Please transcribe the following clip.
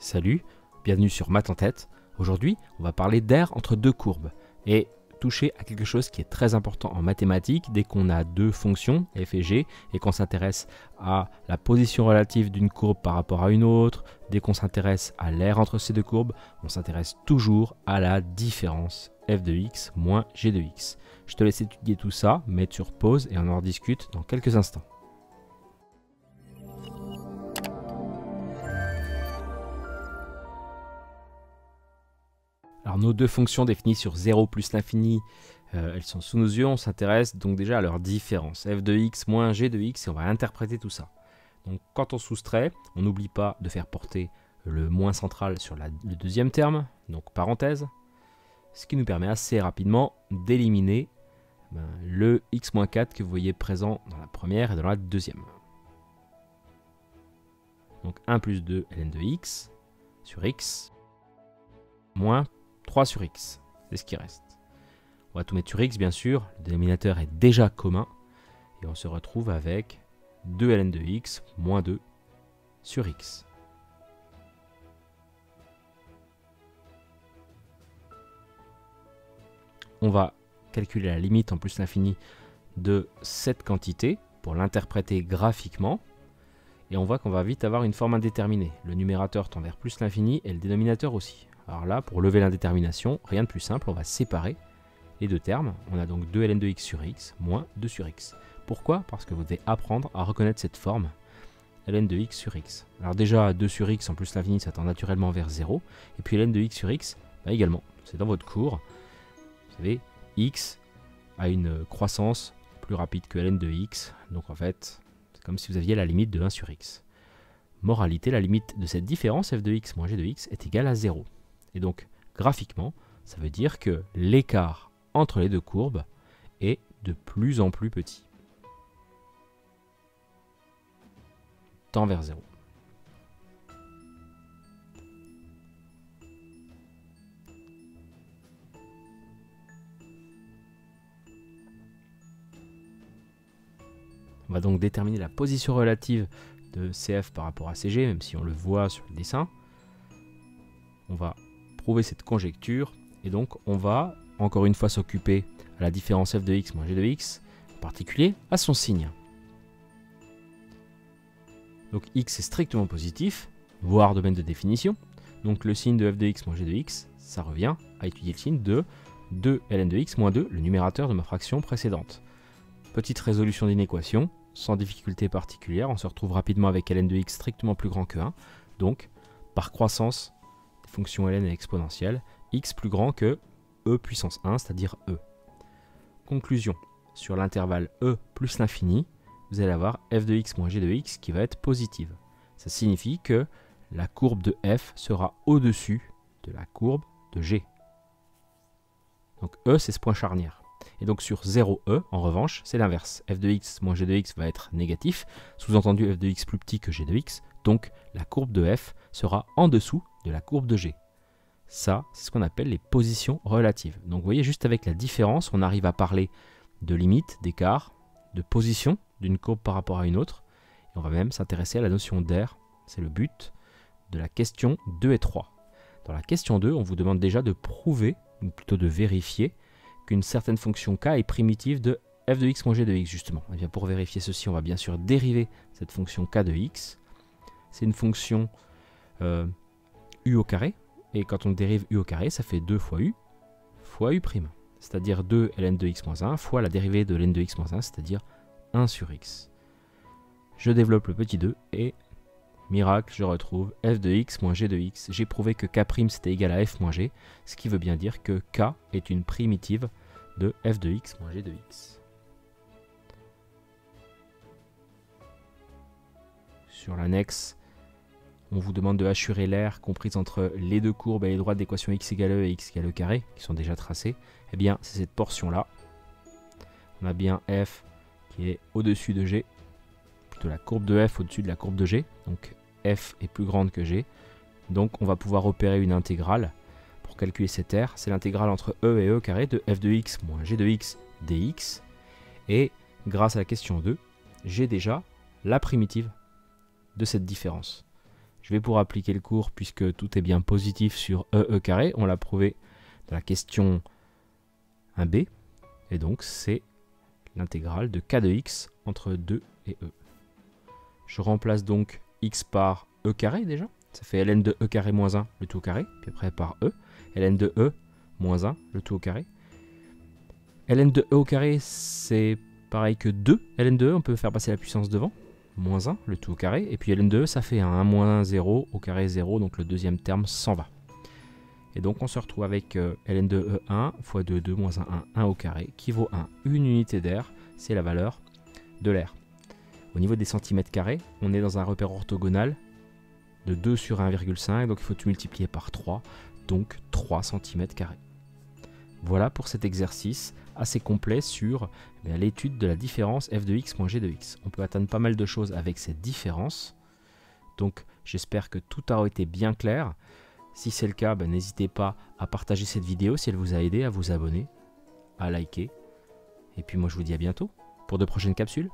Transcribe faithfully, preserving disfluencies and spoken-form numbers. Salut, bienvenue sur Maths en tête. Aujourd'hui, on va parler d'air entre deux courbes et toucher à quelque chose qui est très important en mathématiques dès qu'on a deux fonctions, f et g, et qu'on s'intéresse à la position relative d'une courbe par rapport à une autre, dès qu'on s'intéresse à l'air entre ces deux courbes, on s'intéresse toujours à la différence f de x moins g de x. Je te laisse étudier tout ça, mettre sur pause et on en discute dans quelques instants. Alors nos deux fonctions définies sur zéro plus l'infini, euh, elles sont sous nos yeux, on s'intéresse donc déjà à leur différence, f de x moins g de x, et on va interpréter tout ça. Donc quand on soustrait, on n'oublie pas de faire porter le moins central sur la, le deuxième terme, donc parenthèse, ce qui nous permet assez rapidement d'éliminer ben, le x moins quatre que vous voyez présent dans la première et dans la deuxième. Donc un plus deux ln de x sur x moins trois sur x, c'est ce qui reste. On va tout mettre sur x bien sûr, le dénominateur est déjà commun, et on se retrouve avec deux ln de x moins deux sur x. On va calculer la limite en plus l'infini de cette quantité pour l'interpréter graphiquement, et on voit qu'on va vite avoir une forme indéterminée. Le numérateur tend vers plus l'infini et le dénominateur aussi. Alors là, pour lever l'indétermination, rien de plus simple, on va séparer les deux termes. On a donc deux ln de x sur x moins deux sur x. Pourquoi? Parce que vous devez apprendre à reconnaître cette forme ln de x sur x. Alors déjà, deux sur x en plus l'infini, ça tend naturellement vers zéro. Et puis ln de x sur x, bah également, c'est dans votre cours. Vous savez, x a une croissance plus rapide que ln de x. Donc en fait, c'est comme si vous aviez la limite de un sur x. Moralité, la limite de cette différence f de x moins g de x est égale à zéro. Et donc, graphiquement, ça veut dire que l'écart entre les deux courbes est de plus en plus petit. Tend vers zéro. On va donc déterminer la position relative de C F par rapport à C G, même si on le voit sur le dessin. On va cette conjecture, et donc on va encore une fois s'occuper à la différence f de x moins g de x, en particulier à son signe. Donc x est strictement positif, voire domaine de définition, donc le signe de f de x moins g de x, ça revient à étudier le signe de deux ln de x moins deux, le numérateur de ma fraction précédente. Petite résolution d'une équation, sans difficulté particulière, on se retrouve rapidement avec ln de x strictement plus grand que un, donc par croissance, fonction ln est exponentielle, x plus grand que e puissance un, c'est-à-dire e. Conclusion, sur l'intervalle e plus l'infini, vous allez avoir f de x moins g de x qui va être positive. Ça signifie que la courbe de f sera au-dessus de la courbe de g. Donc e, c'est ce point charnière. Et donc sur zéro e, en revanche, c'est l'inverse. f de x moins g de x va être négatif, sous-entendu f de x plus petit que g de x, donc la courbe de f sera en dessous de la courbe de G. Ça, c'est ce qu'on appelle les positions relatives. Donc vous voyez, juste avec la différence, on arrive à parler de limite, d'écart, de position d'une courbe par rapport à une autre. Et on va même s'intéresser à la notion d'air, c'est le but de la question deux et trois. Dans la question deux, on vous demande déjà de prouver, ou plutôt de vérifier, qu'une certaine fonction k est primitive de f de x moins g de x, justement. Et bien pour vérifier ceci, on va bien sûr dériver cette fonction k de x. C'est une fonction euh, u au carré, et quand on dérive u au carré, ça fait deux fois u fois u prime, c'est-à-dire deux ln de x moins un fois la dérivée de ln de x moins un, c'est-à-dire un sur x. Je développe le petit deux et miracle, je retrouve f de x moins g de x. J'ai prouvé que k prime c'était égal à f moins g, ce qui veut bien dire que k est une primitive de f de x moins g de x. Sur l'annexe, on vous demande de hachurer l'aire comprise entre les deux courbes et les droites d'équation x égale e et x égale e carré, qui sont déjà tracées. Eh bien, c'est cette portion-là. On a bien f qui est au-dessus de g, plutôt la courbe de f au-dessus de la courbe de g. Donc f est plus grande que g. Donc on va pouvoir opérer une intégrale pour calculer cette aire. C'est l'intégrale entre e et e carré de f de x moins g de x dx. Et grâce à la question deux, j'ai déjà la primitive de cette différence. Je vais pour appliquer le cours puisque tout est bien positif sur E E carré. On l'a prouvé dans la question un B. Et donc, c'est l'intégrale de K de x entre deux et E. Je remplace donc x par E carré déjà. Ça fait ln de E carré moins un, le tout au carré. Puis après par E. ln de E moins un, le tout au carré. ln de E au carré, c'est pareil que deux. ln de E, on peut faire passer la puissance devant. Moins un, le tout au carré, et puis ln de E, ça fait un moins un, zéro, au carré zéro, donc le deuxième terme s'en va. Et donc on se retrouve avec euh, ln de E, un, fois deux, deux, moins un, un, un au carré, qui vaut un, une unité d'air, c'est la valeur de l'air. Au niveau des centimètres carrés, on est dans un repère orthogonal de deux sur un virgule cinq, donc il faut tout multiplier par trois, donc trois centimètres carrés. Voilà pour cet exercice assez complet sur eh l'étude de la différence f de x moins g de x. On peut atteindre pas mal de choses avec cette différence. Donc j'espère que tout a été bien clair. Si c'est le cas, ben, n'hésitez pas à partager cette vidéo si elle vous a aidé, à vous abonner, à liker. Et puis moi je vous dis à bientôt pour de prochaines capsules.